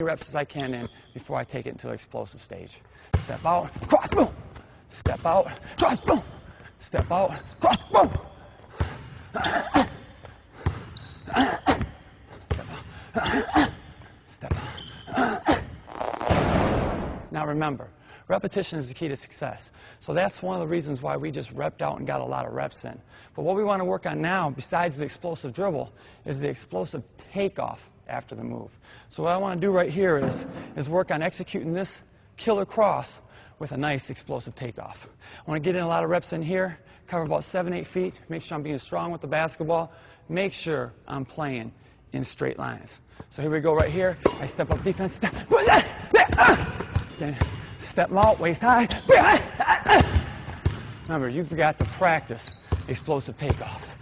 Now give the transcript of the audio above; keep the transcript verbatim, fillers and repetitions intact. reps as I can in before I take it into the explosive stage. Step out, cross, boom. Step out, cross, boom. Step out, cross, boom. Step out. Now remember, repetition is the key to success. So that's one of the reasons why we just repped out and got a lot of reps in. But what we want to work on now, besides the explosive dribble, is the explosive takeoff after the move. So what I want to do right here is, is work on executing this killer cross with a nice explosive takeoff. I want to get in a lot of reps in here, cover about seven, eight feet, make sure I'm being strong with the basketball, make sure I'm playing in straight lines. So here we go right here. I step up defense, step, then step out, waist high. Remember, you forgot to practice explosive takeoffs.